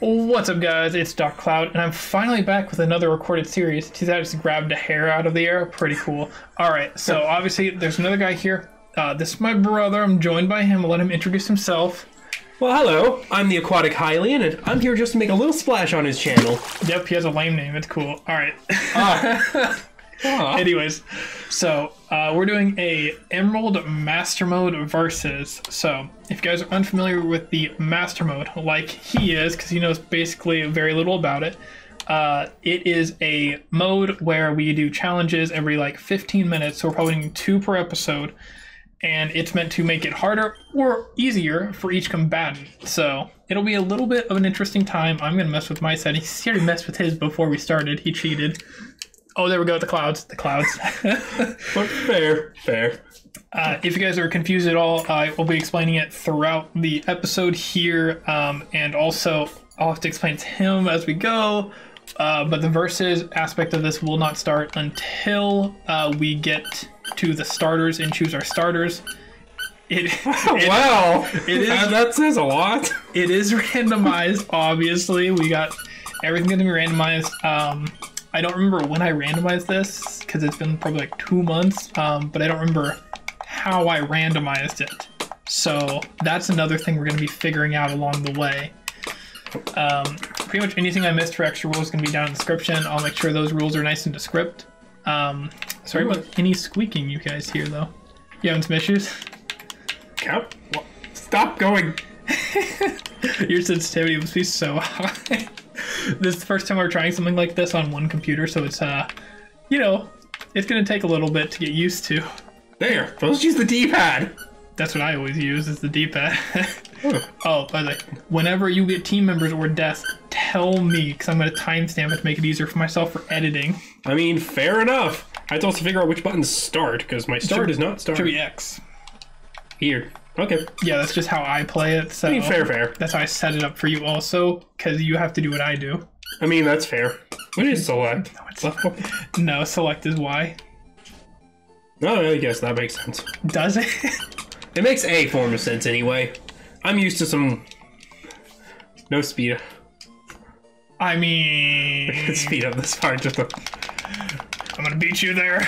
What's up, guys? It's Doc Cloud, and I'm finally back with another recorded series. Geez, I just grabbed a hair out of the air. Pretty cool. All right, so obviously there's another guy here. This is my brother. I'm joined by him. I'll let him introduce himself. Well, hello. I'm the Aquatic Hylian, and I'm here just to make a little splash on his channel. Yep, he has a lame name. It's cool. All right. Anyways, so we're doing a Emerald Master Mode versus. So if you guys are unfamiliar with the Master Mode, like he is, because he knows basically very little about it, it is a mode where we do challenges every like 15 minutes. So we're probably doing 2 per episode, and it's meant to make it harder or easier for each combatant. So it'll be a little bit of an interesting time. I'm gonna mess with my settings. He already messed with his before we started. He cheated. Oh, there we go, the clouds, the clouds. But fair, fair. If you guys are confused at all, I will be explaining it throughout the episode here, and also I'll have to explain to him as we go, but the versus aspect of this will not start until we get to the starters and choose our starters. Wow, it is, that says a lot. It is randomized, obviously. We got everything going to be randomized. I don't remember when I randomized this, because it's been probably like 2 months, but I don't remember how I randomized it. So that's another thing we're going to be figuring out along the way. Pretty much anything I missed for extra rules is going to be down in the description. I'll make sure those rules are nice and descript. Sorry about any squeaking you guys hear, though. You having some issues? Yep. Well, stop going. Your sensitivity must be so high. This is the first time we're trying something like this on one computer, so it's, you know, it's going to take a little bit to get used to. There, let's use the D-pad. That's what I always use, is the D-pad. Oh, by the way, whenever you get team members or deaths, tell me, because I'm going to timestamp it to make it easier for myself for editing. I mean, fair enough. I have to also figure out which button to start, because my start is not start. Should be X. Here. Okay. Yeah, that's just how I play it. So I mean, fair, fair. That's how I set it up for you also, because you have to do what I do. I mean, that's fair. What is select? No, it's not. No, select is Y. No, I guess that makes sense. Does it? It makes a form of sense anyway. I'm used to some... No speed. I mean... I could speed up this part just a... I'm gonna beat you there.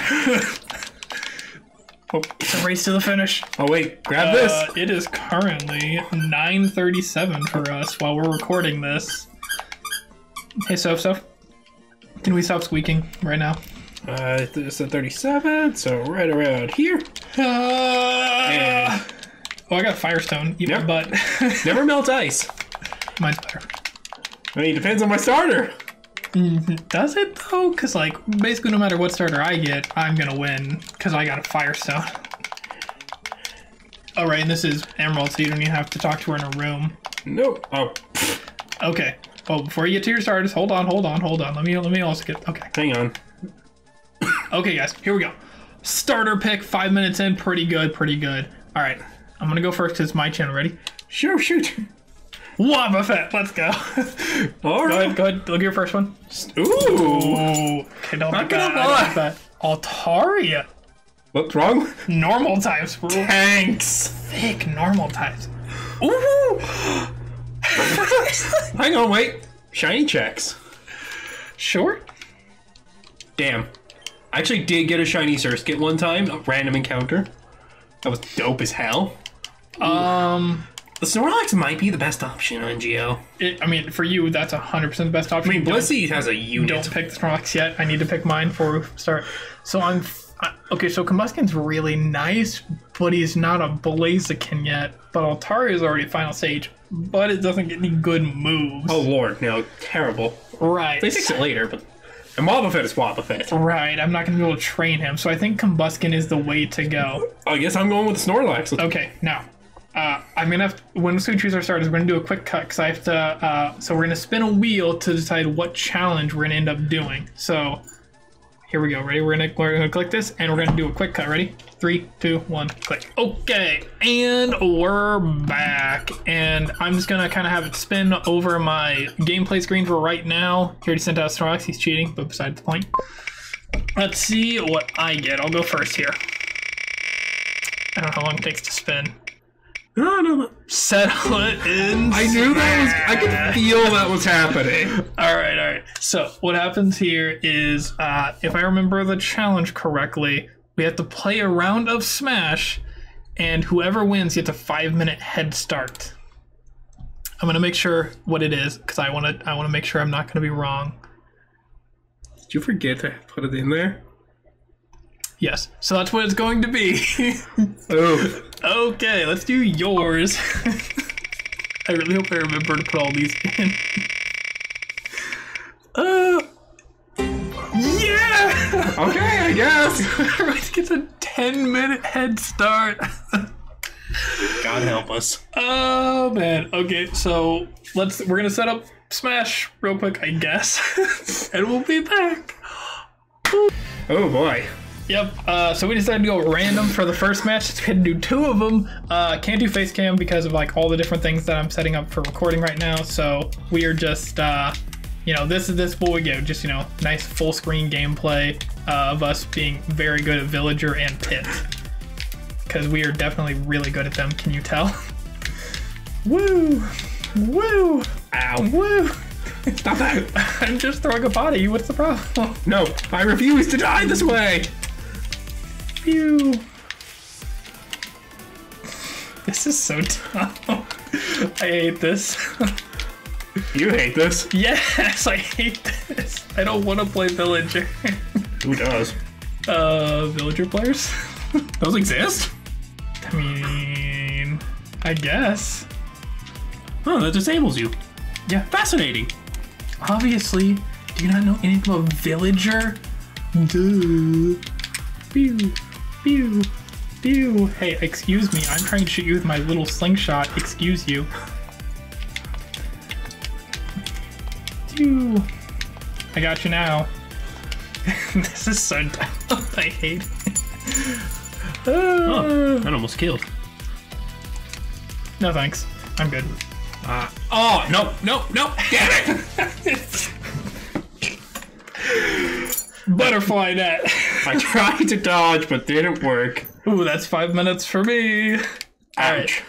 Oh, it's a race to the finish. Oh wait, grab this. It is currently 9:37 for us while we're recording this. Hey, Soph, can we stop squeaking right now? It's at 37, so right around here. Oh, I got Firestone. Yep. But never melt ice. Mine's better. I mean, it depends on my starter. Does it though? Because like basically no matter what starter I get, I'm gonna win because I got a Firestone. All right, and this is Emerald, so you don't even have to talk to her in a room. Nope. Oh. Okay. Well, before you get to your starters, hold on, hold on, hold on. Let me also get. Okay. Hang on. Okay, guys, here we go. Starter pick. 5 minutes in. Pretty good. Pretty good. All right. I'm gonna go first because it's my channel. Ready? Sure. Shoot. Wobbuffet, let's go. All right. Go ahead, look at your first one. Ooh. Okay, don't be bad. Altaria. What's wrong? Normal types. Tanks. Thick normal types. Ooh. Hang on, wait. Shiny checks. Sure. Damn. I actually did get a shiny Surskit one time, a random encounter. That was dope as hell. Ooh. The Snorlax might be the best option on Geo. I mean, for you, that's 100% the best option. I mean, Blissey has a unit. Don't pick the Snorlax yet. I need to pick mine before we start. So I'm... Okay, so Combustion's really nice, but he's not a Blaziken yet. But Altaria's already final stage, but it doesn't get any good moves. Oh, Lord. No, terrible. Right. They fix it later, but... And Wobbuffet is Wobbuffet. Right, I'm not going to be able to train him, so I think Combustion is the way to go. I guess I'm going with Snorlax. Okay, now... I'm gonna have to, once we choose our starters, we're gonna do a quick cut because I have to. So we're gonna spin a wheel to decide what challenge we're gonna end up doing. So here we go. Ready? We're gonna click this and we're gonna do a quick cut. Ready? 3, 2, 1, click. Okay, and we're back. And I'm just gonna kind of have it spin over my gameplay screen for right now. He already sent out Snorlax. He's cheating, but beside the point. Let's see what I get. I'll go first here. I don't know how long it takes to spin. No. Settle it in. I knew that was. I could feel that was happening. All right. So what happens here is, if I remember the challenge correctly, we have to play a round of Smash, and whoever wins gets a 5-minute head start. I'm gonna make sure what it is because I wanna make sure I'm not gonna be wrong. Did you forget to put it in there? Yes. So that's what it's going to be. Oh. Okay, let's do yours. I really hope I remember to put all these in. Yeah! Okay, I guess. Everyone gets a 10-minute head start. God help us. Oh, man. Okay, so we're going to set up Smash real quick, I guess. And we'll be back. Oh, boy. Yep, so we decided to go random for the first match. We had to do two of them. Can't do face cam because of like all the different things that I'm setting up for recording right now. So we are just, you know, this is what we get. Just, you know, nice full screen gameplay of us being very good at Villager and Pit. Because we are definitely really good at them, can you tell? Woo! Woo! Ow! Woo! Stop that! I'm just throwing a pot at you, what's the problem? No, I refuse to die this way! Pew! This is so tough. I hate this. You hate this? Yes, I hate this. I don't want to play Villager. Who does? Villager players? Those exist? I mean, I guess. Oh, that disables you. Yeah. Fascinating. Obviously, do you not know anything about Villager? Duh. Pew, pew, pew. Hey, excuse me, I'm trying to shoot you with my little slingshot. Excuse you. Pew. I got you now. This is so dumb. I hate it. Oh, that almost killed. No thanks. I'm good. Oh, no. Damn it! Butterfly net. I tried to dodge, but didn't work. Ooh, that's 5 minutes for me. Ouch.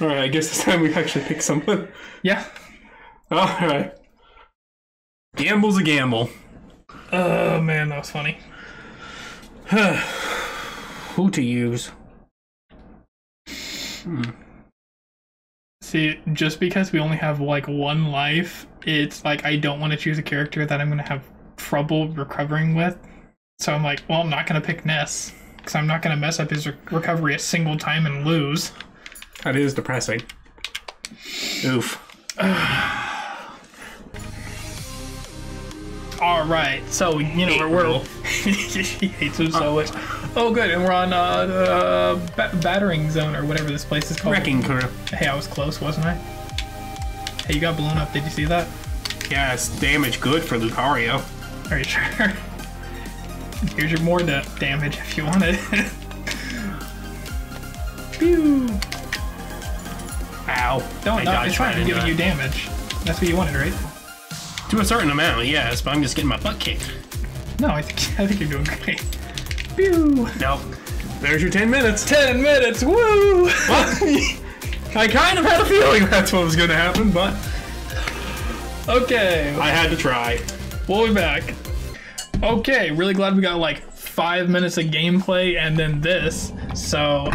All right, I guess this time we actually pick something. Yeah. All right. Gamble's a gamble. Oh, man, that was funny. Who to use? See, just because we only have like one life, it's like I don't want to choose a character that I'm going to have trouble recovering with. So I'm like, well, I'm not going to pick Ness because I'm not going to mess up his recovery a single time and lose. That is depressing. Oof. All right, so you know we're he hates him so much. Oh, good, and we're on battering zone or whatever this place is called. Wrecking crew. Hey, I was close, wasn't I? Hey, you got blown up. Did you see that? Yeah, it's damage good for Lucario. Are you sure? Here's your more damage if you want it. Pew. Ow! Don't die. It's fine. I'm giving you damage. That's what you wanted, right? To a certain amount, yes, but I'm just getting my butt kicked. No, I think you're doing great. Pew. No. There's your 10 minutes. 10 minutes, woo! Well, I kind of had a feeling that's what was gonna happen, but... Okay. I had to try. We'll be back. Okay, really glad we got like 5 minutes of gameplay and then this. So,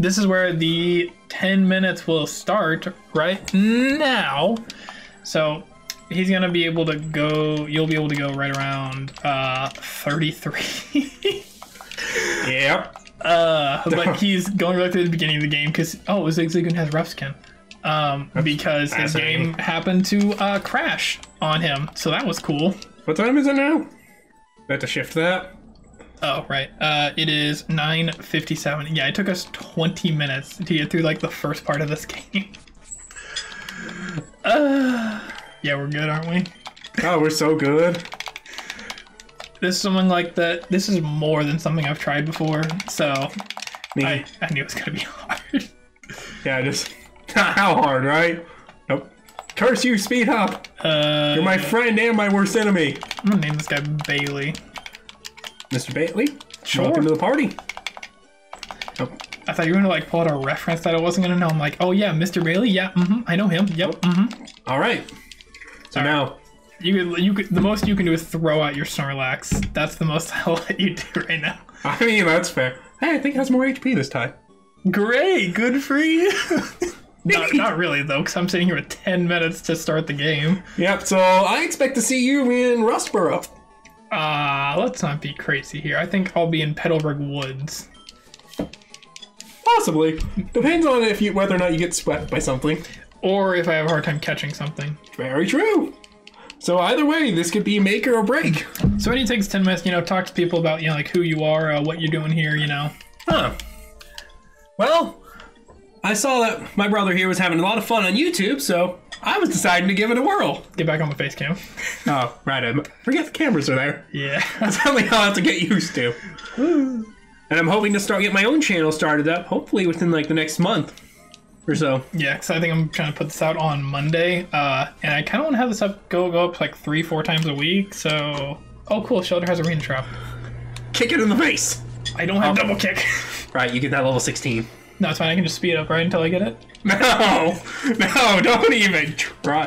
this is where the 10 minutes will start right now. So, he's gonna be able to go. You'll be able to go right around 33. Yep. But he's going right to the beginning of the game because Zigzagoon has rough skin. Because his game happened to crash on him, so that was cool. What time is it now? I have to shift that. Oh right. It is 9:57. Yeah, it took us 20 minutes to get through like the first part of this game. Yeah, we're good, aren't we? Oh, we're so good. This is something like that. This is more than something I've tried before, so I knew it was gonna be hard. Yeah, just how hard, right? Nope. Curse you, speed up. You're my friend and my worst enemy. I'm gonna name this guy Bailey. Mr. Bailey, sure. Welcome to the party. Nope. I thought you were gonna like pull out a reference that I wasn't gonna know. I'm like, oh yeah, Mr. Bailey, yeah, mm-hmm, I know him, yep, mm-hmm. All right. So now you could, the most you can do is throw out your Snorlax. That's the most I'll let you do right now. I mean, that's fair. Hey, I think it has more HP this time. Great, good for you. Not really though, because I'm sitting here with 10 minutes to start the game. Yep, so I expect to see you in Rustboro. Let's not be crazy here. I think I'll be in Petalburg Woods. Possibly. Depends on if you, whether or not you get swept by something. Or if I have a hard time catching something. Very true. So either way, this could be make or break. So it takes 10 minutes, you know, talk to people about, you know, like who you are, what you're doing here, you know. Huh. Well, I saw that my brother here was having a lot of fun on YouTube, so I was deciding to give it a whirl. Get back on the face cam. Oh, right. I forget the cameras are there. Yeah. That's something I'll have to get used to. Woo. And I'm hoping to get my own channel started up, hopefully within like the next month or so. Yeah, because I think I'm trying to put this out on Monday, and I kind of want to have this up go up like 3-4 times a week. So, oh cool, Shelter has a rain trap. Kick it in the face. I don't have double kick. Right, you get that level 16. No, it's fine. I can just speed it up right until I get it. No, no, don't even try. I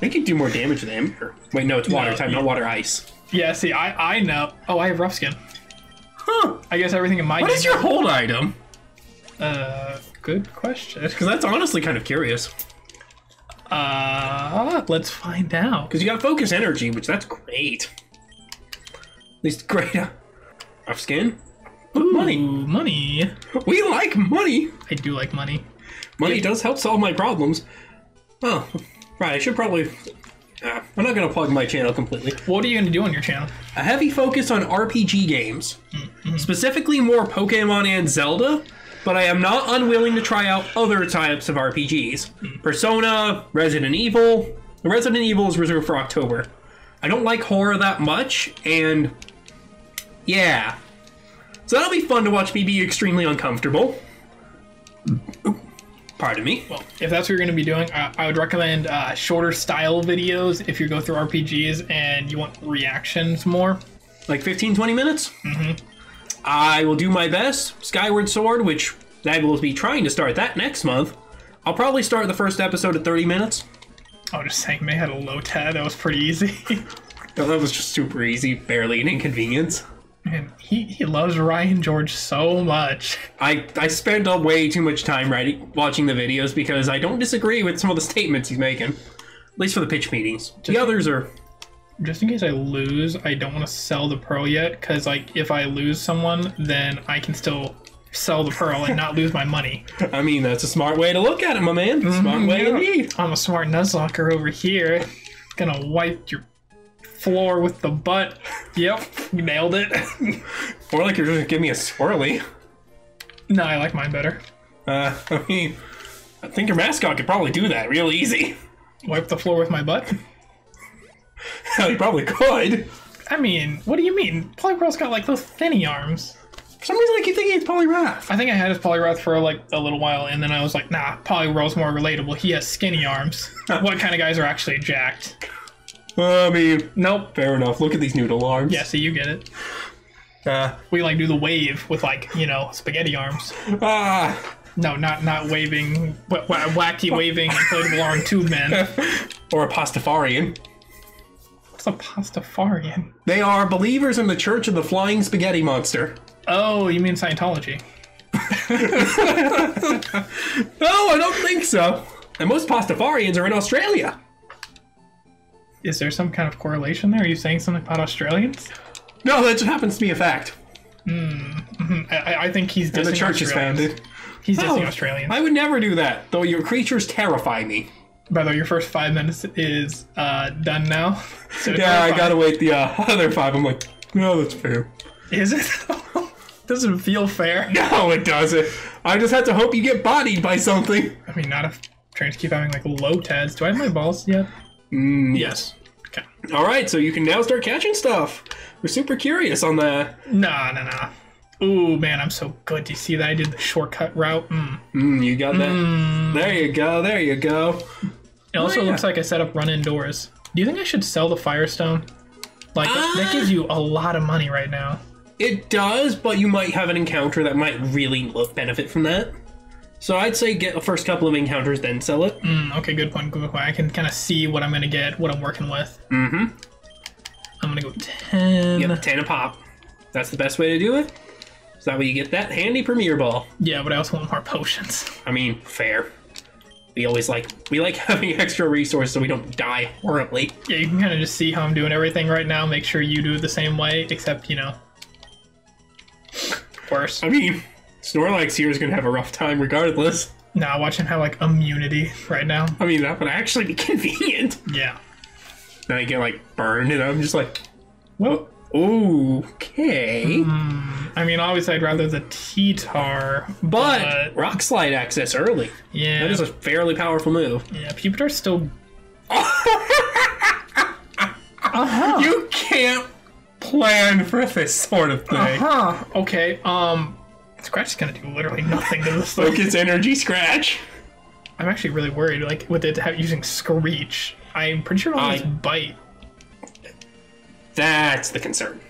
think you do more damage than Ember. Wait, no, it's water type, not water ice. Yeah, see, I know. Oh, I have rough skin. Huh. I guess everything in my. What is your hold item? Good question. Because that's honestly kind of curious. Let's find out. Because you got focus energy, which that's great. At least great. Rough skin. Ooh, money. Money. We like money. I do like money. Money does help solve my problems. Oh, right. I should probably. I'm not going to plug my channel completely. What are you going to do on your channel? A heavy focus on RPG games. Mm-hmm. Specifically more Pokemon and Zelda, but I am not unwilling to try out other types of RPGs. Mm. Persona, Resident Evil. Resident Evil is reserved for October. I don't like horror that much, and yeah. So that'll be fun to watch me be extremely uncomfortable. Pardon me. Well, if that's what you're going to be doing, I would recommend shorter style videos if you go through RPGs and you want reactions more. Like 15, 20 minutes? Mm-hmm. I will do my best. Skyward Sword, which I will be trying to start that next month. I'll probably start the first episode at 30 minutes. Oh, just saying, May had a low tad. That was pretty easy. No, that was just super easy. Barely an inconvenience. Man, he loves Ryan George so much. I spend way too much time watching the videos because I don't disagree with some of the statements he's making. At least for the pitch meetings. The others are... Just in case I lose, I don't want to sell the pearl yet because like if I lose someone, then I can still sell the pearl and not lose my money. I mean, that's a smart way to look at it, my man. Smart way indeed. I'm a smart Nuzlocker over here. Gonna wipe your... floor with the butt. Yep, nailed it. More like you're just give me a swirly. No, I like mine better. I mean, I think your mascot could probably do that real easy. Wipe the floor with my butt? You probably could. I mean, what do you mean? Poliwrath's got like those thinny arms. For some reason I keep thinking it's Poliwrath. I think I had his Poliwrath for like a little while and then I was like, nah, Poliwrath's more relatable. He has skinny arms. What kind of guys are actually jacked? I mean, nope. Fair enough. Look at these noodle arms. Yeah, see, you get it. We like do the wave with like, you know, spaghetti arms. No, not waving, wacky waving inflatable arm tube man. Or a Pastafarian. What's a Pastafarian? They are believers in the Church of the Flying Spaghetti Monster. Oh, you mean Scientology? No, I don't think so. And most Pastafarians are in Australia. Is there some kind of correlation there? Are you saying something about Australians? No, that just happens to be a fact. Mm-hmm. I think he's dissing Australians. And the church is founded. He's dissing Australians. I would never do that, though your creatures terrify me. By the way, your first 5 minutes is done now. So yeah, I gotta wait the other five. I'm like, no, that's fair. Is it? Doesn't feel fair. No, it doesn't. I just have to hope you get bodied by something. I mean, not if trying to keep having like low tads. Do I have my balls yet? Yes. Okay. All right, so you can now start catching stuff. We're super curious on the... Nah. Ooh, man, I'm so good. Do you see that? I did the shortcut route. You got that? There you go, there you go. It also looks like I set up run indoors. Do you think I should sell the Firestone? Like, that gives you a lot of money right now. It does, but you might have an encounter that might really benefit from that. So I'd say get the first couple of encounters, then sell it. Okay, good point, good point. I can kind of see what I'm going to get, what I'm working with. Mm-hmm. I'm going to go 10. Yep, 10 a pop. That's the best way to do it. So that way you get that handy Premier Ball. Yeah, but I also want more potions. I mean, fair. We always like having extra resources so we don't die horribly. Yeah, you can kind of just see how I'm doing everything right now. Make sure you do it the same way, except, you know... Worse. I mean, Snorlax here is going to have a rough time regardless. Nah, watching how like immunity right now. I mean, that would actually be convenient. Yeah. Now you get like burned, and I'm just like, well, okay. I mean, obviously, I'd rather the T-Tar, but Rock Slide access early. Yeah. That is a fairly powerful move. Yeah, Pupitar's still. You can't plan for this sort of thing. Okay, Scratch is gonna do literally nothing to this thing. Focus energy Scratch. I'm actually really worried, like, with it using Screech. I'm pretty sure it'll just bite. That's the concern.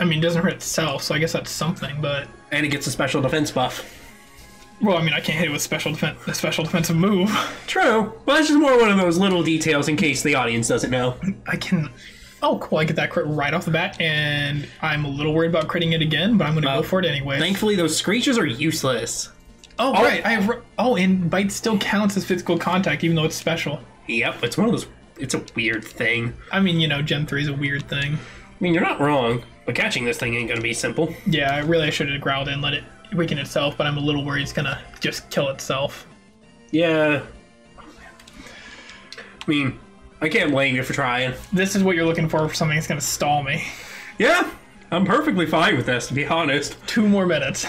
I mean, it doesn't hurt itself, so I guess that's something, but... And it gets a special defense buff. Well, I mean, I can't hit it with special defense, a special defensive move. True. Well, that's just more one of those little details in case the audience doesn't know. I can... Oh, cool, I get that crit right off the bat, and I'm a little worried about critting it again, but I'm going to go for it anyway. Thankfully, those Screeches are useless. Oh, right. I have and Bite still counts as physical contact, even though it's special. Yep, it's one of those... It's a weird thing. I mean, you know, Gen 3 is a weird thing. I mean, you're not wrong, but catching this thing ain't going to be simple. Yeah, I should have growled and let it weaken itself, but I'm a little worried it's going to just kill itself. Yeah. Oh, man. I mean... I can't blame you for trying. This is what you're looking for something that's going to stall me. Yeah, I'm perfectly fine with this, to be honest. 2 more minutes.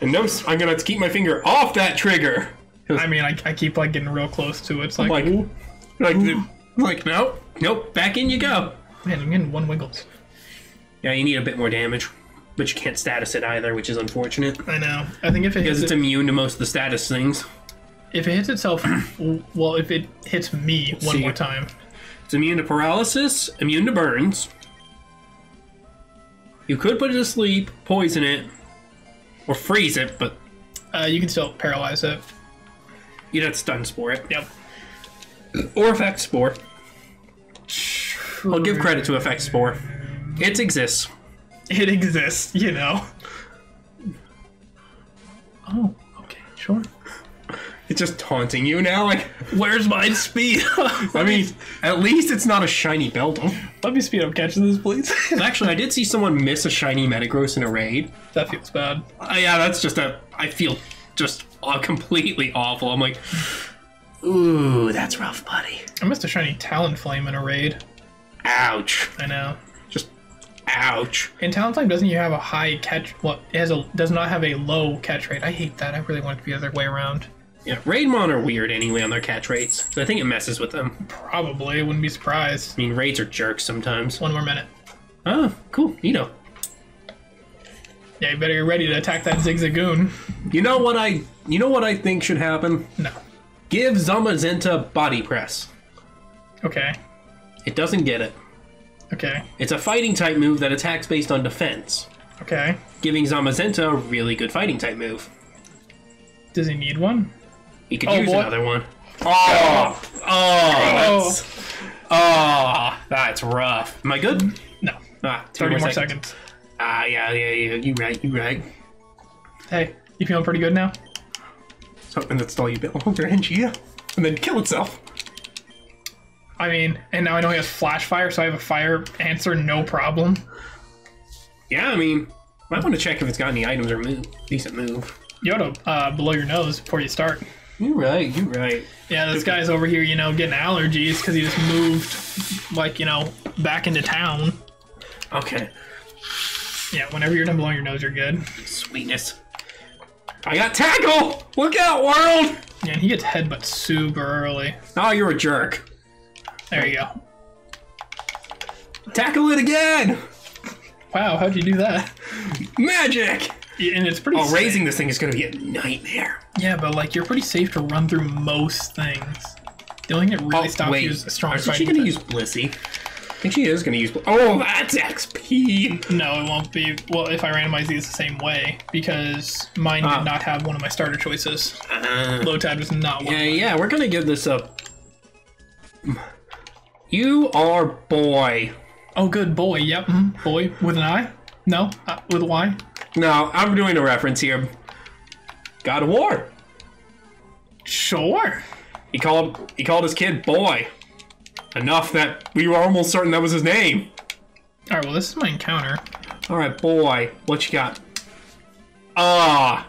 And no, I'm going to keep my finger off that trigger. I mean, I keep like getting real close to it. It's like, ooh, nope, back in you go. Man, I'm getting 1 wiggles. Yeah, you need a bit more damage, but you can't status it either, which is unfortunate. I know. I think if it because it's immune to most of the status things. If it hits itself, well, if it hits me one more time. It's immune to paralysis, immune to burns. You could put it to sleep, poison it, or freeze it, but... you can still paralyze it. You'd have to stun spore it. Yep. Or effect spore. I'll give credit to effect spore. It exists. It exists, you know. Oh, okay, sure. It's just taunting you now, like, where's my speed? I mean, at least it's not a shiny Beldum. Let me speed up catching this, please. Actually, I did see someone miss a shiny Metagross in a raid. That feels bad. Yeah, that's just a... I feel just completely awful. I'm like, ooh, that's rough, buddy. I missed a shiny Talonflame in a raid. Ouch. I know. Just, ouch. And Talonflame doesn't even have a high catch... Well, it has a, does not have a low catch rate. I hate that. I really want it to be the other way around. Yeah, Raidmon are weird anyway on their catch rates, so I think it messes with them. Probably, wouldn't be surprised. I mean, raids are jerks sometimes. 1 more minute. Oh, cool, Nito. Yeah, you better get ready to attack that Zigzagoon. You know what I think should happen? No. Give Zamazenta Body Press. Okay. It doesn't get it. Okay. It's a fighting type move that attacks based on defense. Okay. Giving Zamazenta a really good fighting type move. Does he need one? He could use another one. Oh, that's rough. Am I good? No. 30 more seconds. Ah, yeah. You right. Hey, you feeling pretty good now? Something that's all you built over yeah. And then kill itself. I mean, and now I know he has flash fire, so I have a fire answer, no problem. Yeah, I mean, might want to check if it's got any items or move. Decent move. You ought to blow your nose before you start. You're right, you're right. Yeah, this guy's over here, you know, getting allergies because he just moved, like, you know, back into town. Okay. Yeah, whenever you're done blowing your nose, you're good. Sweetness. I got tackle! Look out, world! Yeah, he gets headbutt super early. Oh, you're a jerk. There you go. Tackle it again! Wow, how'd you do that? Magic! And it's pretty safe. Raising this thing is going to be a nightmare. Yeah, but, like, you're pretty safe to run through most things. The only thing that really stops you is a strong fight. Is she going to use Blissey? think she is going to use... Oh, that's XP! No, it won't be. Well, if I randomize these the same way, because mine did not have one of my starter choices. Lotad was not one. Yeah, we're going to give this a... You are boy. Oh, good boy. Yep. Mm-hmm. Boy with an I? No? With a Y? No, I'm doing a reference here. God of War. Sure. He called his kid boy. Enough that we were almost certain that was his name. All right, well, this is my encounter. All right, boy, what you got? Ah,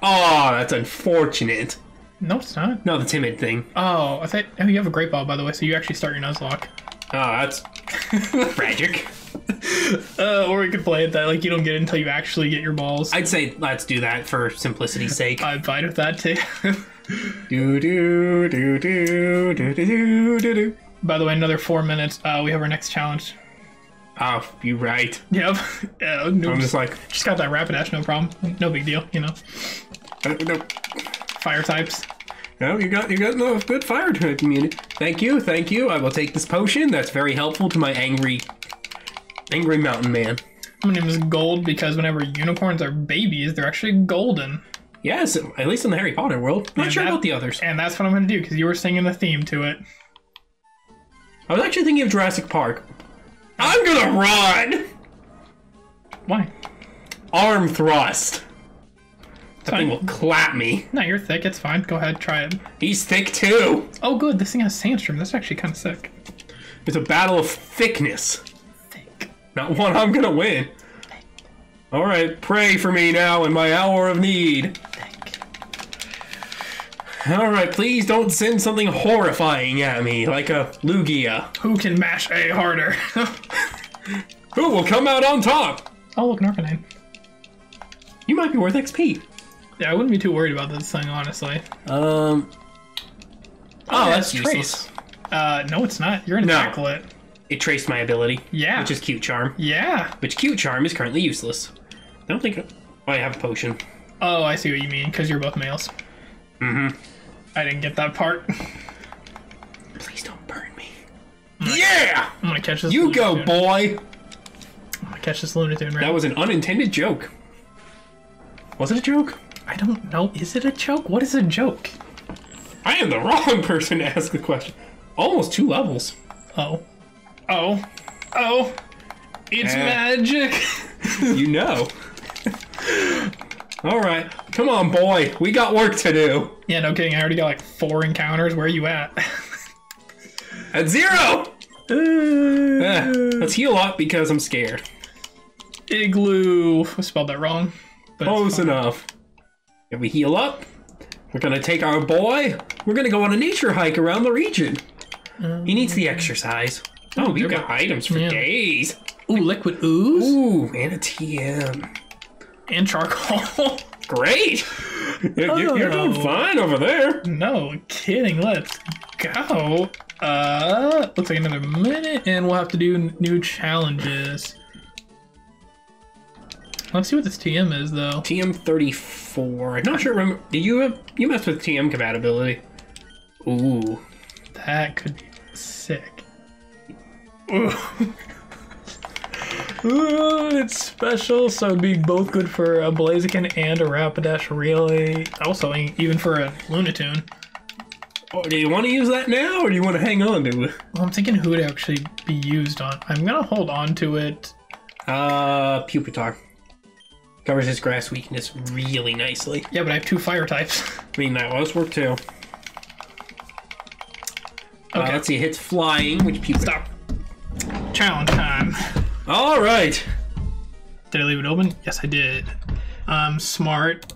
that's unfortunate. No, it's not. No, the timid thing. Oh, I thought you have a great ball, by the way, so you actually start your Nuzlocke. Oh, that's tragic. Or we could play it that, like, you don't get it until you actually get your balls. I'd say let's do that for simplicity's sake. I'm fine with that, too. By the way, another 4 minutes. We have our next challenge. Oh, you're right. Yep. No, I'm just got that Rapidash, no problem. No big deal, you know. No. Fire types. No, you got no good fire type immunity. Thank you, thank you. I will take this potion. That's very helpful to my angry mountain man. My name is Gold because whenever unicorns are babies, they're actually golden. Yes, at least in the Harry Potter world. I'm not sure about the others. And that's what I'm going to do because you were singing the theme to it. I was actually thinking of Jurassic Park. I'm gonna run! Why? Arm thrust. That thing will clap me. No, you're thick. It's fine. Go ahead. Try it. He's thick, too. Oh, good. This thing has Sandstrom. That's actually kind of sick. It's a battle of thickness. Thick. Not one I'm gonna win. Thick. All right. Pray for me now in my hour of need. All right, please don't send something horrifying at me, like a Lugia. Who can mash A harder? Who will come out on top? Oh, look, an Arcanine. You might be worth XP. Yeah, I wouldn't be too worried about this thing, honestly. Oh, that's useless. No, it's not. You're gonna tackle it. It traced my ability. Yeah. Which is Cute Charm. Yeah. Which Cute Charm is currently useless. I don't think... Oh, I have a potion. Oh, I see what you mean, because you're both males. Mm-hmm. I didn't get that part. Please don't burn me. Yeah! I'm gonna catch this. You go, boy! I'm gonna catch this Lunatune right. That was an unintended joke. Was it a joke? I don't know. Is it a joke? What is a joke? I am the wrong person to ask the question. Almost 2 levels. Oh. Oh. Oh. It's magic! You know. All right, come on, boy. We got work to do. Yeah, no kidding. I already got like 4 encounters. Where are you at? At 0. Let's heal up because I'm scared. Igloo. I spelled that wrong. But close enough. If we heal up, we're gonna take our boy. We're gonna go on a nature hike around the region. He needs the exercise. Oh, we've got items for days. Ooh, liquid ooze. Ooh, and a TM. And charcoal. Great! You're doing fine over there. No kidding. Let's go. Let's take another minute, and we'll have to do new challenges. Let's see what this TM is, though. TM 34. I'm not sure. Remember, you messed with TM compatibility. Ooh, that could be sick. Ooh. Ooh, it's special, so it'd be both good for a Blaziken and a Rapidash, really. Also, even for a Lunatune. Oh, do you want to use that now, or do you want to hang on to it? Well, I'm thinking who would actually be used on. I'm going to hold on to it. Pupitar. Covers his grass weakness really nicely. Yeah, but I have 2 fire types. I mean, that was work, too. Okay, let's see. It hits flying, which Pupitar... Stop. Challenge time. All right. Did I leave it open? Yes, I did. Smart.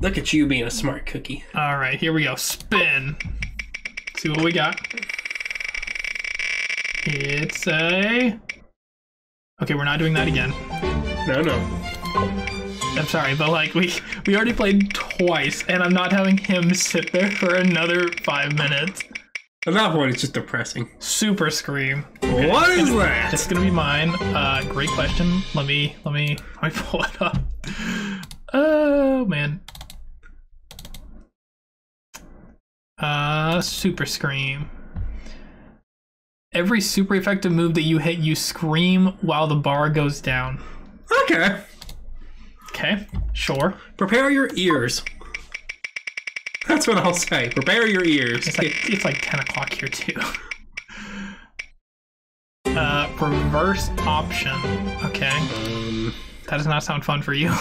Look at you being a smart cookie. All right, here we go. Spin. See what we got. It's a... Okay, we're not doing that again. No. I'm sorry, but like we already played twice, and I'm not having him sit there for another 5 minutes. At that point, it's just depressing. Super Scream. Okay. What is that? It's gonna be mine. Great question. Let me pull it up. Oh man. Super Scream. Every super effective move that you hit, you scream while the bar goes down. Okay. Okay, sure. Prepare your ears. That's what I'll say. Prepare your ears. It's like 10 o'clock here, too. Reverse option. Okay. That does not sound fun for you.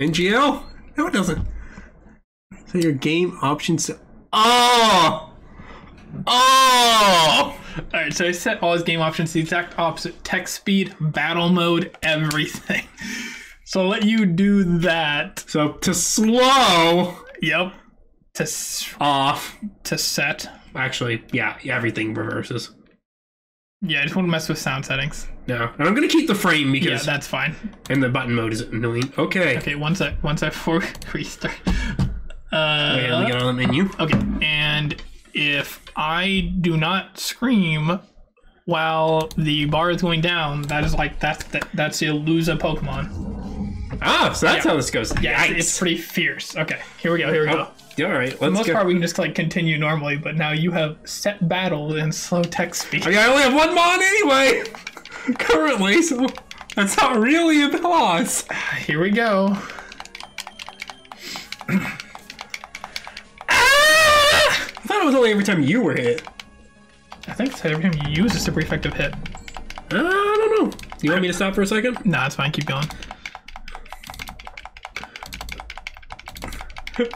NGL? No, it doesn't. So your game options... Oh! Oh! Alright, so I set all his game options to the exact opposite. Text speed, battle mode, everything. So I'll let you do that. So to slow... Yep. To off. To set. Actually, yeah, everything reverses. Yeah, I just want to mess with sound settings. No, and I'm gonna keep the frame because yeah, that's fine. And the button mode is annoying. Okay. Okay, one sec before we restart. Wait, let me get on the menu. Okay, and if I do not scream while the bar is going down, that is like that's the Illusa Pokemon. Ah, so that's how this goes. Yeah, it's pretty fierce. Okay, here we go. Here we go. All right, let's go. For the most part, we can just like continue normally, but now you have set battle and slow text speed. I only have one mod anyway, currently, so that's not really a loss. Here we go. Ah! I thought it was only every time you were hit. I think it's every time you use a super effective hit. I don't know. You want me to stop for a second? Nah, it's fine. Keep going.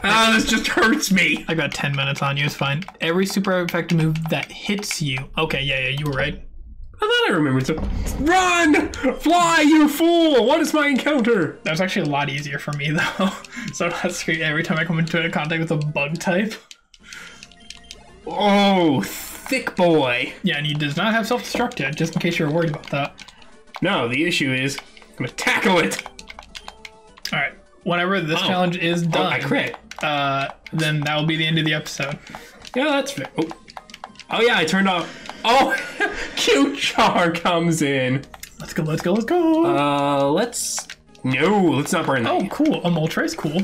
Ah, this just hurts me. I got 10 minutes on you, it's fine. Every super effective move that hits you. Okay, yeah, you were right. I thought I remembered something. Run! Fly, you fool! What is my encounter? That was actually a lot easier for me, though. So I'm not screaming every time I come into contact with a bug type. Oh, thick boy. Yeah, and he does not have self-destruct yet, just in case you were worried about that. No, the issue is, I'm gonna tackle it. All right. Whenever this challenge is done, I crit. Then that will be the end of the episode. Yeah, that's fair. Oh, yeah, I turned off. Oh, Q Char comes in. Let's go, let's go, let's go. Let's not burn that. Oh, cool. A Moltres, cool.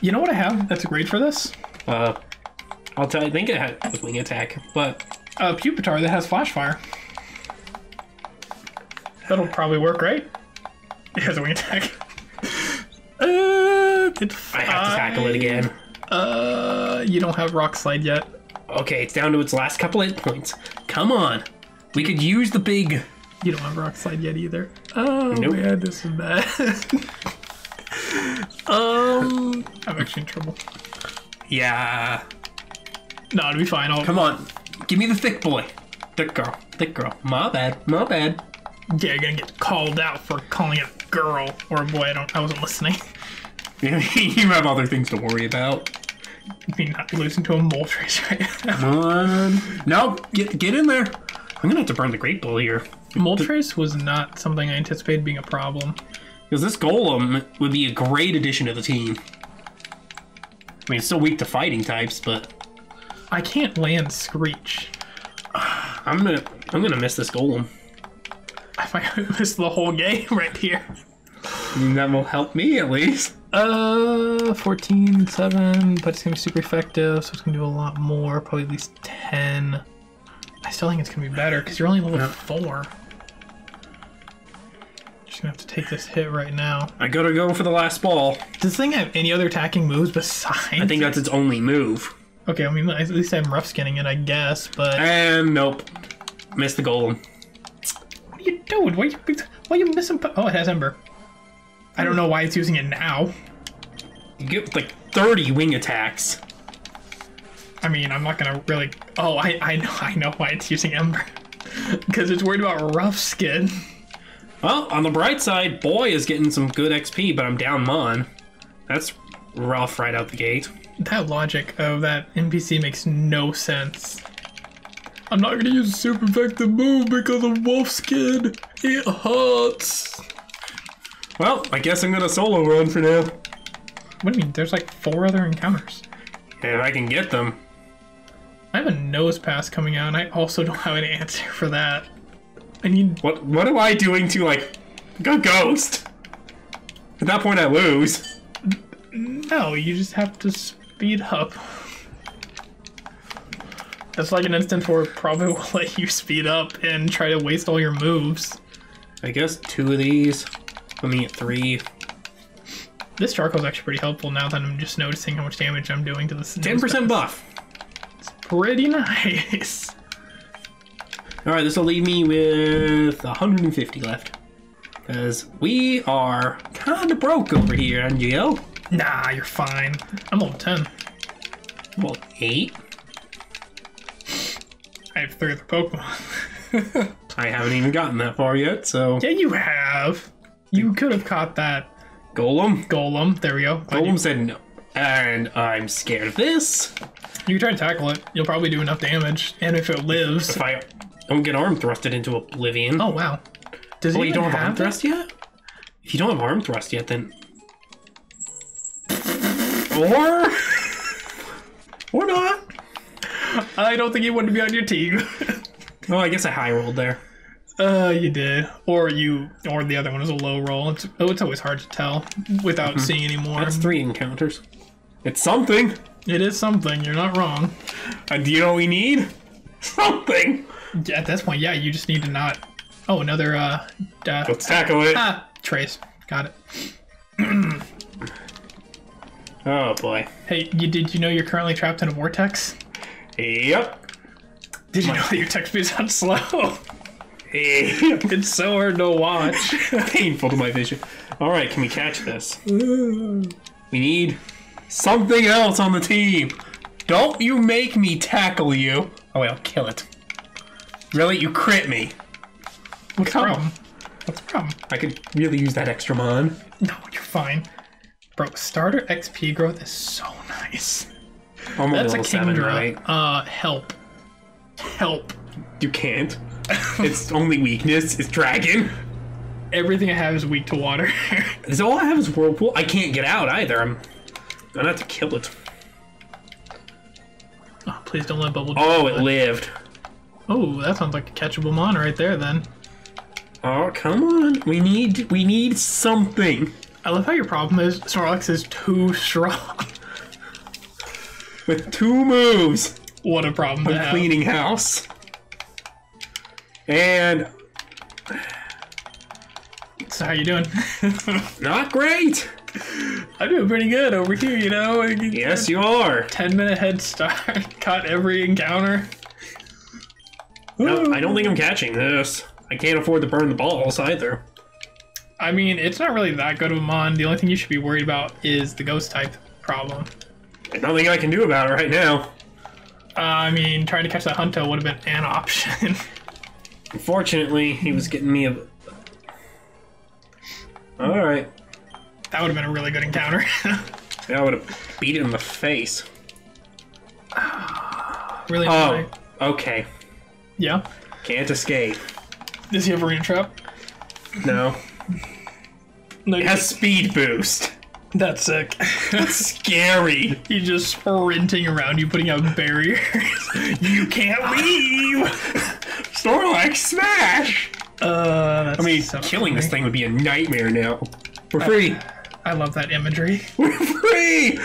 You know what I have that's great for this? I'll tell you, I think it had a wing attack, but. Pupitar that has Flash Fire. That'll probably work, right? It has a wing attack. It's fine. I have to tackle it again. You don't have Rock Slide yet. Okay, it's down to its last couple hit points. Come on. We could use the big... You don't have Rock Slide yet either. Oh, nope. Man, this is bad. I'm actually in trouble. Yeah. No, it'll be fine. Come on. Give me the thick boy. Thick girl. Thick girl. My bad. My bad. Yeah, you're gonna get called out for calling it a girl or a boy. I wasn't listening. You have other things to worry about. You're not losing to a Moltres right now. Come on. No, get in there. I'm gonna have to burn the Great Bull here. Moltres was not something I anticipated being a problem. Because this Golem would be a great addition to the team. I mean, it's still weak to fighting types, but I can't land Screech. I'm gonna miss this Golem. I might miss the whole game right here. I mean, that will help me at least. 14, 7, but it's gonna be super effective, so it's gonna do a lot more, probably at least 10. I still think it's gonna be better, because you're only level 4. Just gonna have to take this hit right now. I gotta go for the last ball. Does this thing have any other attacking moves besides? I think that's its only move. Okay, I mean, at least I'm rough skinning it, I guess, but... And nope. Missed the golem. What are you doing? Why are you missing... Oh, it has Ember. I don't know why it's using it now. You get like 30 wing attacks. I mean, I'm not gonna really. Oh, I know why it's using Ember, because it's worried about Rough Skin. Well, on the bright side, Boy is getting some good XP, but I'm down Mon. That's rough right out the gate. That logic of that NPC makes no sense. I'm not gonna use a super effective move because of Wolf Skin. It hurts. Well, I guess I'm gonna solo run for now. What do you mean? There's like 4 other encounters. If I can get them. I have a nose pass coming out, and I also don't have an answer for that. I need. What am I doing to like a ghost? At that point, I lose. No, you just have to speed up. That's like an instance where it probably will let you speed up and try to waste all your moves. I guess two of these. Let me get three. This charcoal's actually pretty helpful now that I'm just noticing how much damage I'm doing to this. 10% buff. It's pretty nice. Alright, this will leave me with 150 left. Because we are kind of broke over here, NGO. Nah, you're fine. I'm level 10. Level 8? I have 3 other Pokemon. I haven't even gotten that far yet, so... Yeah, you have. You could have caught that. Golem? Golem, there we go. Golem said no. And I'm scared of this. You try to tackle it, you'll probably do enough damage. And if it lives... If I don't get arm thrusted into oblivion. Oh, wow. Does he even have arm thrust yet? If you don't have arm thrust yet, then... Or not. I don't think you wanted to be on your team. Well, I guess I high rolled there. You did. Or the other one was a low roll. It's always hard to tell without seeing any more. That's 3 encounters. It's something. It is something. You're not wrong. Do you know what we need? Something. At this point, yeah, you just need to not... Oh, another... Let's tackle it. Trace. Got it. Oh, boy. Hey, did you know you're currently trapped in a vortex? Yep. Did you know that your text speed's on slow? It's so hard to watch. Painful to my vision. All right, can we catch this? We need something else on the team. Don't you make me tackle you. Oh, wait, I'll kill it. Really? You crit me. What's the problem? What's the problem? I could really use that extra mon. No, you're fine. Bro, starter XP growth is so nice. I'm That's a Kingdra. Right? Help. Help. You can't. It's only weakness. It's dragon. Everything I have is weak to water. So all I have is whirlpool. I can't get out either. I'm gonna have to kill it. Oh, please don't let bubble. Oh, it lived. Oh, that sounds like a catchable mon right there then. Oh, come on. We need something. I love how your problem is Snorlax is too strong. With 2 moves. What a problem to have. Cleaning house. And... So how you doing? Not great. I'm doing pretty good over here, you know. Yes, you are. 10-minute head start. Caught every encounter. No, I don't think I'm catching this. I can't afford to burn the balls either. I mean, it's not really that good of a mon. The only thing you should be worried about is the ghost type problem. Nothing I can do about it right now. I mean, trying to catch that Hunto would have been an option. Unfortunately, he was getting me a... Alright. That would have been a really good encounter. Yeah, I would have beat him in the face. Really? Oh, okay. Yeah? Can't escape. Does he have a rain trap? No. It has speed boost. That's sick. That's scary. You're just sprinting around, you putting out barriers. You can't leave! Snorlax smash! That's I mean, so killing funny. This thing would be a nightmare now. We're free. I love that imagery. We're free!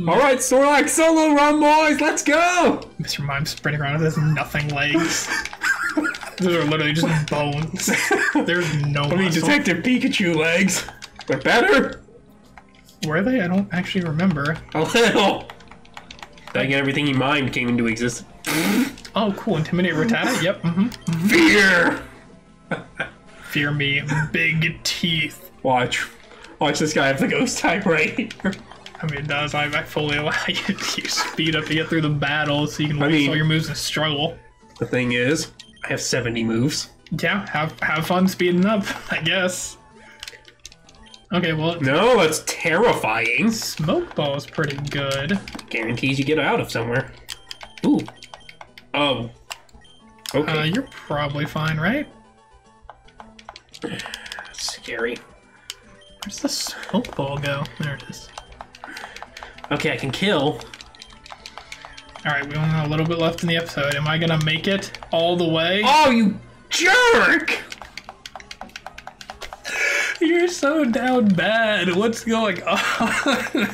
Alright, Snorlax, solo run, boys! Let's go! Mr. Mime sprinting around with his nothing legs. Those are literally just bones. There's no I mean, Detective Pikachu legs. They're better? Were they? I don't actually remember. A little. I get everything he mined came into existence. Oh, cool. Intimidate Rattata? Yep. Fear! Fear me. Big teeth. Watch. Watch this guy have the ghost type right here. I mean, it does. I fully allow you to speed up to get through the battle so you can waste all your moves and struggle. The thing is, I have 70 moves. Yeah, have fun speeding up, I guess. Okay, well... No, that's terrifying. Smoke ball is pretty good. Guarantees you get out of somewhere. Ooh. Oh. Okay. You're probably fine, right? Scary. Where's the smoke ball go? There it is. Okay, I can kill. Alright, we only have a little bit left in the episode. Am I gonna make it all the way? Oh, you jerk! You're so down bad. What's going on?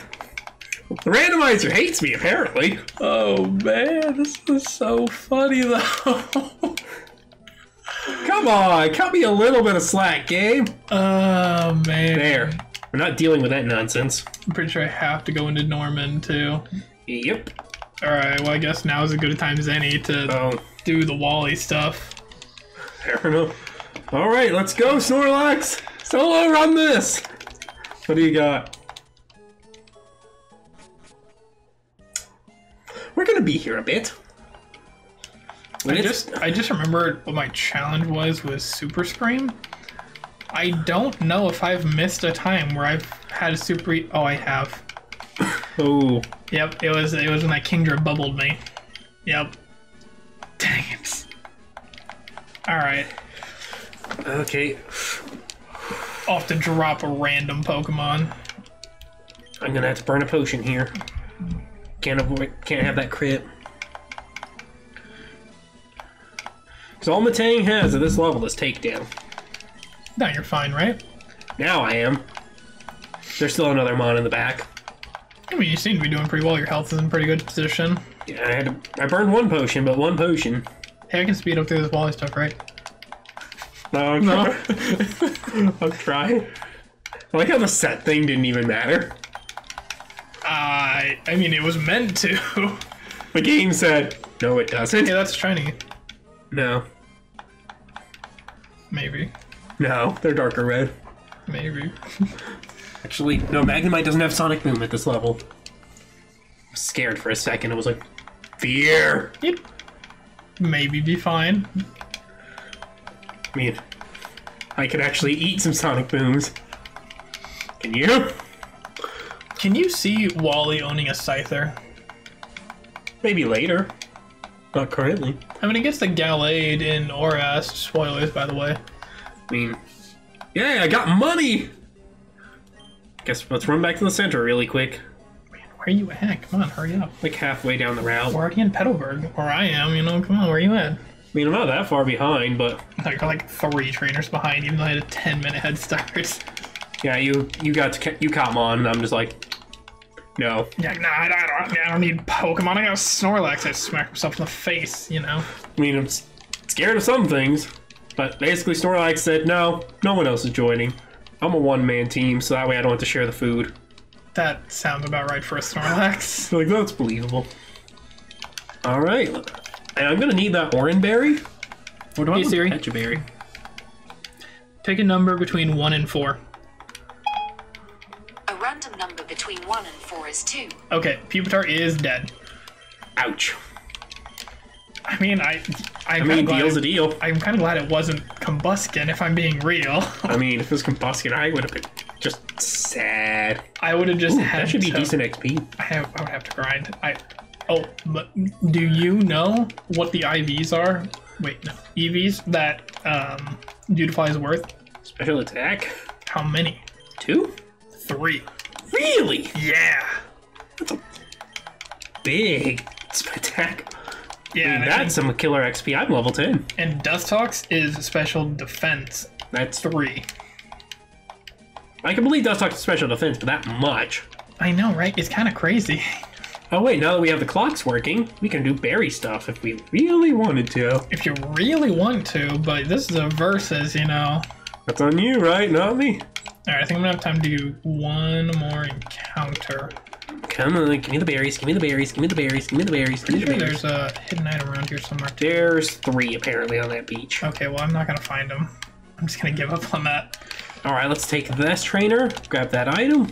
The randomizer hates me, apparently. Oh, man, this is so funny, though. Come on, cut me a little bit of slack, game. Oh, man. There. We're not dealing with that nonsense. I'm pretty sure I have to go into Norman, too. Yep. All right, well, I guess now is as good a time as any to do the Wally stuff. Fair enough. All right, let's go, Snorlax. Solo run this. What do you got? We're gonna be here a bit. I just remembered what my challenge was Super Scream. I don't know if I've missed a time where I've had a Super. Oh, I have. Oh. Yep. It was when that Kingdra bubbled me. Yep. Dang it. All right. Okay. I'll have to drop a random Pokemon. I'm gonna have to burn a potion here. Can't have that crit. Because all Metang has at this level is takedown. Now you're fine, right? Now I am. There's still another Mon in the back. I mean, you seem to be doing pretty well. Your health is in a pretty good position. Yeah, I burned one potion, but one potion. Hey, I can speed up through this Wally stuff, right? No. I'll try. I like how the set thing didn't even matter. I mean, it was meant to. The game said, no, it doesn't. Yeah, that's shiny. No. Maybe. No, they're darker red. Maybe. Actually, no, Magnemite doesn't have Sonic Boom at this level. I was scared for a second. I was like, fear! Yep. Maybe be fine. I mean, I could actually eat some Sonic Booms. Can you? Can you see Wally owning a Scyther? Maybe later. Not currently. I mean, it gets the Gallade in Oras. Spoilers, by the way. I mean, yeah, I got money! Guess let's run back to the center really quick. Man, where are you at? Come on, hurry up. Like halfway down the route. We're already in Petalburg, or I am, you know, come on, where are you at? I mean, I'm not that far behind, but... I thought you were like 3 trainers behind, even though I had a 10-minute head start. Yeah, you caught Mon, and I'm just like, no. Yeah, nah, I don't need Pokemon, I got Snorlax, I smacked myself in the face, you know? I mean, I'm scared of some things, but basically Snorlax said, no, no one else is joining. I'm a one-man team, so that way I don't have to share the food. That sounds about right for a Snorlax. Like, that's believable. All right. And I'm gonna need that Oran Berry. What do I want? Siri. Catch a berry. Pick a number between 1 and 4. A random number between 1 and 4 is 2. Okay, Pupitar is dead. Ouch. I mean, I mean, deal's a deal. I'm kind of glad it wasn't Combuskin, if I'm being real. I mean, if it was Combuskin, I would have been just sad. I would have just had. That should be decent XP. I would have to grind. Oh, but do you know what the IVs are? Wait, no. EVs that Dewdefly is worth? Special attack? How many? 2? 3. Really? Yeah. That's a big attack. Yeah. I mean, that's some killer XP. I'm level 10. And Dustox is special defense. That's 3. I can believe Dustox is special defense, but that much. I know, right? It's kind of crazy. Oh wait, now that we have the clocks working, we can do berry stuff if we really wanted to. If you really want to, but this is a versus, you know. That's on you, right? Not me. Alright, I think I'm gonna have time to do one more encounter. Come on, give me the berries, give me the berries, give me the berries, give me the berries, give me the berries. There's a hidden item around here somewhere. There's 3 apparently on that beach. Okay, well I'm not gonna find them. I'm just gonna give up on that. Alright, let's take this trainer, grab that item.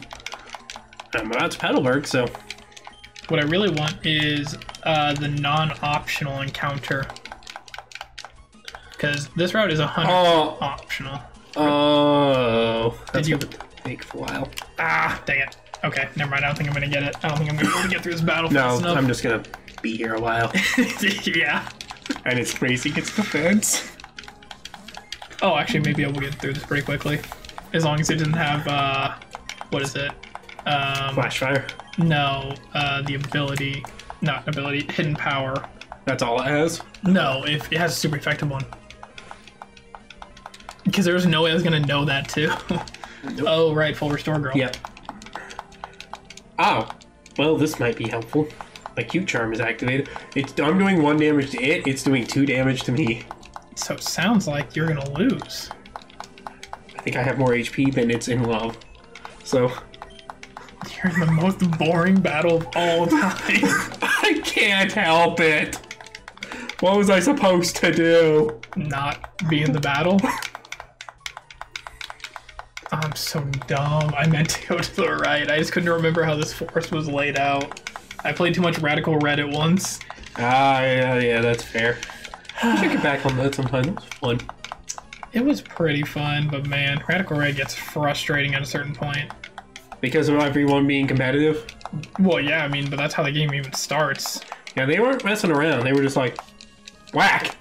I'm about to Petalburg, so... What I really want is the non-optional encounter, because this route is 100% optional. Oh, that's going to take for a while. Ah, dang it. Okay, never mind. I don't think I'm going to get it. I don't think I'm going to be able to get through this battle fast enough. No, I'm just going to be here a while. Yeah. And it's crazy. It's the fence. Oh, actually, maybe I will get through this pretty quickly, as long as it didn't have what is it? Flashfire. No, the ability, not ability, hidden power. That's all it has? No, if it has a super effective one. Because there's no way I was going to know that, too. Nope. Oh, right, full restore girl. Yep. Oh, Well, this might be helpful. My Q charm is activated. I'm doing 1 damage to it. It's doing 2 damage to me. So it sounds like you're gonna lose. I think I have more HP than it's in love. So you're in the most boring battle of all time. I can't help it. What was I supposed to do? Not be in the battle? I'm so dumb. I meant to go to the right. I just couldn't remember how this forest was laid out. I played too much Radical Red at once. Ah, yeah, that's fair. I should get back on that sometime. It was fun. It was pretty fun, but man, Radical Red gets frustrating at a certain point. Because of everyone being competitive? Well, yeah, I mean, but that's how the game even starts. Yeah, they weren't messing around. They were just like, whack!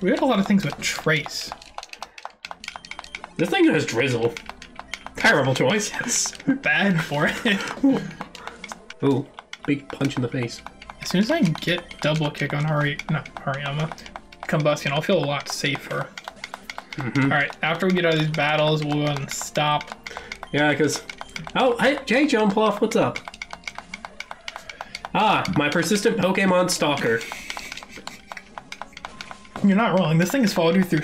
We had a lot of things with Trace. This thing has Drizzle. Terrible choice. Yes. Bad for it. Ooh, big punch in the face. As soon as I can get double kick on Hariyama, Combustion, I'll feel a lot safer. Mm-hmm. Alright, after we get out of these battles, we'll go ahead and stop. Yeah, because... Oh, hey, Jumpluff, what's up? Ah, my persistent Pokemon stalker. You're not wrong. This thing has followed you through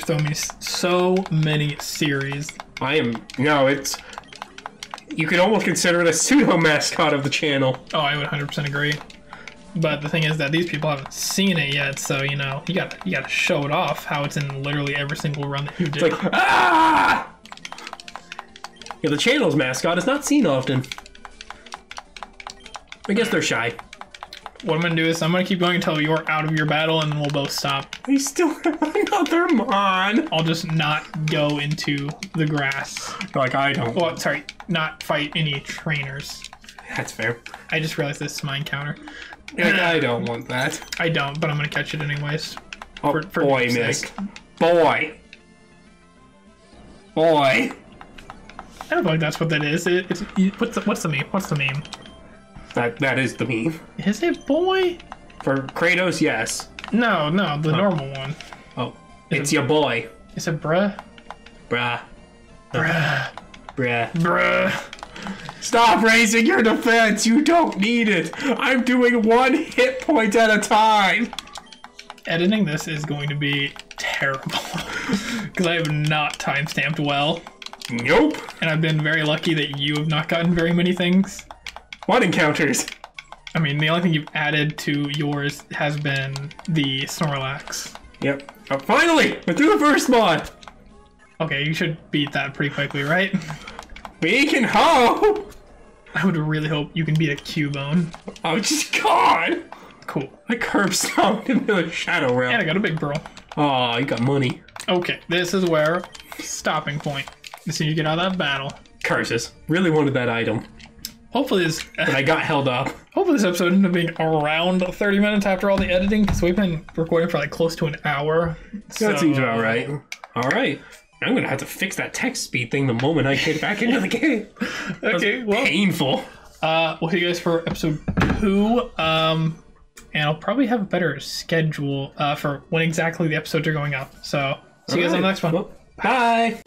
so many series. You could almost consider it a pseudo-mascot of the channel. Oh, I would 100% agree. But the thing is that these people haven't seen it yet, so, you know, you gotta show it off how it's in literally every single run that you did. It's like, ah! Yeah, the channel's mascot is not seen often. I guess they're shy. What I'm gonna do is I'm gonna keep going until you're out of your battle, and then we'll both stop. I still have another Mon! I'll just not go into the grass. Like I don't. Well, sorry, not fight any trainers. That's fair. I just realized this is my encounter. Like, I don't want that. I don't, but I'm gonna catch it anyways. Oh, for boy, Nick. Boy! Boy! I don't think that's what that is. What's the meme? That is the meme. Is it boy? For Kratos, yes. No, the normal one. Oh, it's your boy. Is it bruh? Bruh. Bruh. Bruh. Bruh. Stop raising your defense. You don't need it. I'm doing 1 hit point at a time. Editing this is going to be terrible because I have not timestamped well. Nope. And I've been very lucky that you have not gotten very many things. What encounters? I mean, the only thing you've added to yours has been the Snorlax. Yep. Oh, finally! We're through the first mod! Okay, you should beat that pretty quickly, right? We can hope! I would really hope you can beat a Cubone. Oh, just God! Cool. I curb stomped into the Shadow Realm. And I got a big burl. Aw, you got money. Okay, this is where stopping point. As soon as you get out of that battle. Curses. Really wanted that item. Hopefully this... But I got held up. Hopefully this episode ended up being around 30 minutes after all the editing, because we've been recording for like close to an hour. So... That seems about right. Alright. I'm going to have to fix that text speed thing the moment I get back into the game. Okay, well... Painful. We'll see you guys for episode 2. And I'll probably have a better schedule for when exactly the episodes are going up. So, see you guys on the next one. Well, bye!